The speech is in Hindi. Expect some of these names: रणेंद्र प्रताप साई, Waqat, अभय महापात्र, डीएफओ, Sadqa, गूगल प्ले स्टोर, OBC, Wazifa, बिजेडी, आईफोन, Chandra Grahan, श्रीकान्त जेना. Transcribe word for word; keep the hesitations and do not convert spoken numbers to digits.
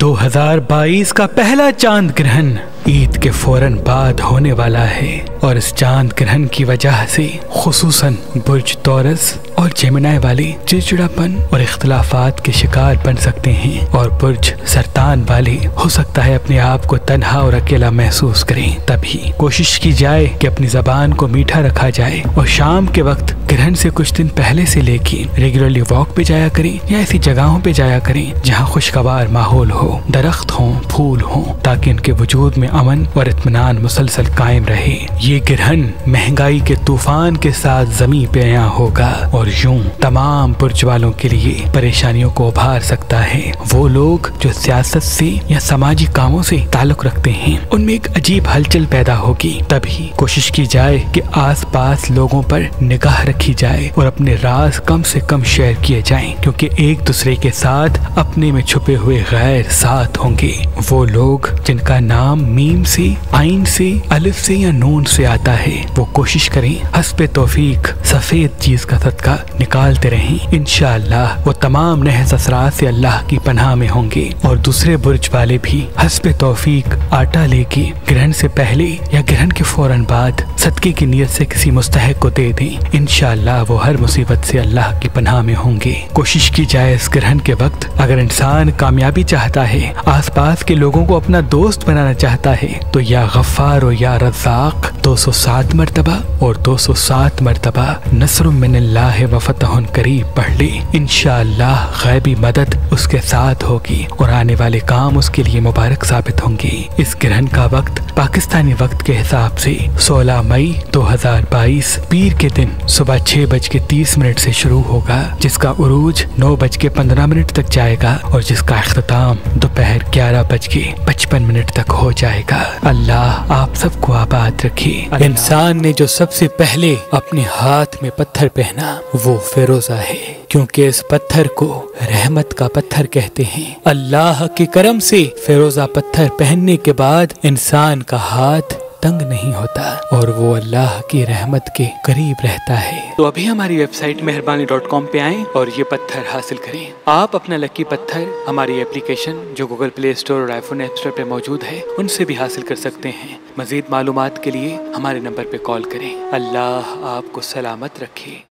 दो हज़ार बाईस का पहला चांद ग्रहण ईद के फौरन बाद होने वाला है और इस चांद ग्रहण की वजह से खुसूसन बुर्ज तौरस और जेमिनी वाले चिड़चिड़ापन और इख्तलाफात के शिकार बन सकते हैं और बुर्ज सरतान वाले हो सकता है अपने आप को तन्हा और अकेला महसूस करें। तभी कोशिश की जाए कि अपनी जबान को मीठा रखा जाए और शाम के वक्त ग्रहण से कुछ दिन पहले से लेके रेगुलरली वॉक पे जाया करें या ऐसी जगहों पे जाया करें जहाँ खुशगवार माहौल हो, दरख्त हो, फूल हो, ताकि उनके वजूद में अमन और इत्मीनान मुसलसल कायम रहे। ये ग्रहण महंगाई के तूफान के साथ जमीन पे आया होगा और यूं तमाम बुर्ज वालों के लिए परेशानियों को उभार सकता है। वो लोग जो सियासत से या सामाजिक कामों से ताल्लुक रखते हैं उनमें एक अजीब हलचल पैदा होगी। तभी कोशिश की जाए कि आसपास लोगों पर निगाह रखी जाए और अपने राज कम से कम शेयर किए जाएं, क्योंकि एक दूसरे के साथ अपने में छुपे हुए गैर साथ होंगे। वो लोग जिनका नाम मीम से, आइन से, अलिफ से या नून से आता है वो कोशिश करें हस्बे तौफीक सफेद चीज का सदका निकालते रहें। इंशाअल्लाह वो तमाम नहज असरात से अल्लाह की पनाह में होंगे और दूसरे बुर्ज वाले भी हस्बे तौफीक आटा लेके ग्रहण से पहले या ग्रहण के फौरन बाद सदके की नियत से किसी मुस्तहक को दे दें। इंशाअल्लाह वो हर मुसीबत से अल्लाह की पनाह में होंगे। कोशिश की जाए इस ग्रहण के वक्त अगर इंसान कामयाबी चाहता है, आसपास के लोगों को अपना दोस्त बनाना चाहता है तो या गफ्फार और या रज़्ज़ाक़ दो सौ सात मरतबा और दो सौ सात मरतबा नस्रुम मिनल्लाह व फतहुन करीब पढ़ ले। इंशाअल्लाह गैबी मदद उसके साथ होगी और आने वाले काम उसके लिए मुबारक साबित होंगे। इस ग्रहण का वक्त पाकिस्तानी वक्त के हिसाब से सोलह मई दो हज़ार बाईस पीर के दिन सुबह छह बज के तीस मिनट से शुरू होगा, जिसका उरूज नौ बज के पंद्रह मिनट तक जाएगा और जिसका अख्ताम दोपहर ग्यारह बज के पचपन मिनट तक हो जाएगा। अल्लाह आप सबको आबाद रखे। इंसान ने जो सबसे पहले अपने हाथ में पत्थर पहना वो फिरोजा है, क्योंकि इस पत्थर को रहमत का पत्थर कहते हैं। अल्लाह के करम से फिरोजा पत्थर पहनने के बाद इंसान का हाथ तंग नहीं होता और वो अल्लाह की रहमत के करीब रहता है। तो अभी हमारी वेबसाइट मेहरबानी डॉट कॉम पे आएं और ये पत्थर हासिल करें। आप अपना लकी पत्थर हमारी एप्लीकेशन जो गूगल प्ले स्टोर और आईफोन ऐप स्टोर पे मौजूद है उनसे भी हासिल कर सकते हैं। मजीद मालूमात के लिए हमारे नंबर पे कॉल करें। अल्लाह आपको सलामत रखे।